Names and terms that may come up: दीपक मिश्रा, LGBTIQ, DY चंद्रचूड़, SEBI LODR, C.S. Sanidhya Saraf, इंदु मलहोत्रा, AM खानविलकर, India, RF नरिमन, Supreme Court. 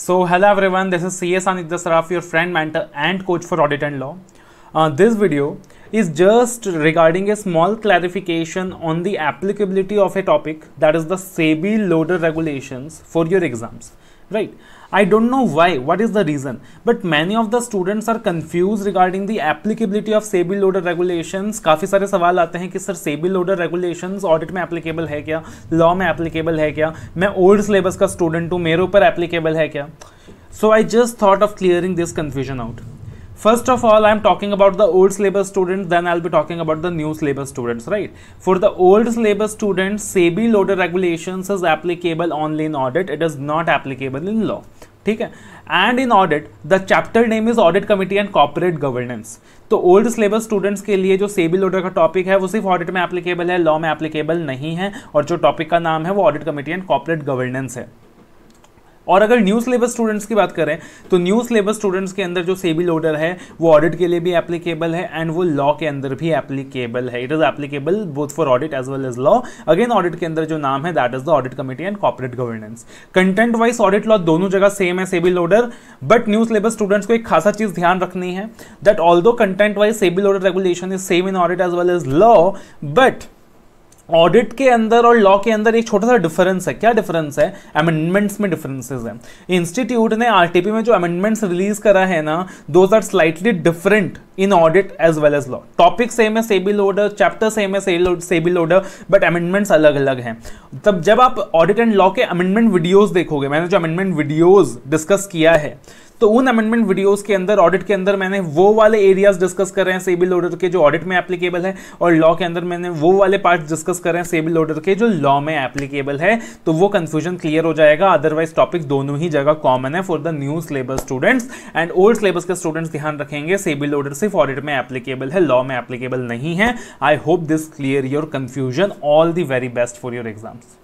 So hello everyone, this is C.S. Sanidhya Saraf, your friend, mentor and coach for audit and law. This video is just regarding a small clarification on the applicability of a topic, that is the SEBI LODR regulations for your exams, right? I don't know why, what is the reason, but many of the students are confused regarding the applicability of SEBI LODR regulations. काफ़ी सारे सवाल आते हैं कि sir SEBI LODR regulations audit में applicable है क्या, law में एप्लीकेबल है क्या, मैं ओल्ड सिलेबस का स्टूडेंट हूँ, मेरे ऊपर एप्लीकेबल है क्या? So I just thought of clearing this confusion out. First of all, I am talking about the old syllabus students, then I'll be talking about the new syllabus students, right? For the old syllabus students, SEBI LODR regulations is applicable only in audit. It is not applicable in law. ठीक है. And in audit, the chapter name is audit committee and corporate governance. तो old syllabus students के लिए जो SEBI LODR का topic है वो सिर्फ ऑडिट में एप्लीकेबल है, लॉ में एप्लीकेबल नहीं है, और जो टॉपिक का नाम है वो audit committee and corporate governance है. और अगर न्यू सिलेबस स्टूडेंट्स की बात करें तो न्यू सिलेबस स्टूडेंट्स के अंदर जो SEBI LODR है वो ऑडिट के लिए भी एप्लीकेबल है एंड वो लॉ के अंदर भी एप्लीकेबल है. It is applicable both for audit as well as law. Again, audit के अंदर जो नाम है that is the audit committee and corporate governance. Content wise audit law दोनों जगह सेम है SEBI LODR, but new syllabus students को एक खासा चीज़ ध्यान रखनी है that although content wise SEBI LODR regulation is same in audit as well as law, but audit के अंदर और लॉ के अंदर एक छोटा सा डिफरेंस है. क्या डिफरेंस है? अमेंडमेंट्स में डिफरेंसेस हैं. इंस्टीट्यूट ने आरटीपी में जो अमेंडमेंट्स रिलीज करा है ना, those are slightly different in audit as well as law. Topic same है SEBI LODR, चैप्टर सेम है SEBI LODR, बट अमेंडमेंट्स अलग अलग हैं. तब जब आप ऑडिट एंड लॉ के अमेंडमेंट वीडियोज़ देखोगे, मैंने जो अमेंडमेंट वीडियोज़ डिस्कस किया है, तो उन अमेंडमेंट वीडियोस के अंदर ऑडिट के अंदर मैंने वो वाले एरियाज डिस्कस कर रहे हैं SEBI LODR के जो ऑडिट में एप्लीकेबल है, और लॉ के अंदर मैंने वो वाले पार्ट्स डिस्कस कर रहे हैं SEBI LODR के जो लॉ में एप्लीकेबल है. तो वो कंफ्यूजन क्लियर हो जाएगा. अदरवाइज टॉपिक दोनों ही जगह कॉमन है for the new syllabus students and old syllabus के स्टूडेंट्स. ध्यान रखेंगे SEBI LODR सिर्फ ऑडिट में एप्लीकेबल है, लॉ में एप्लीकेबल नहीं है. I hope this clear your confusion. All the very best for your exams.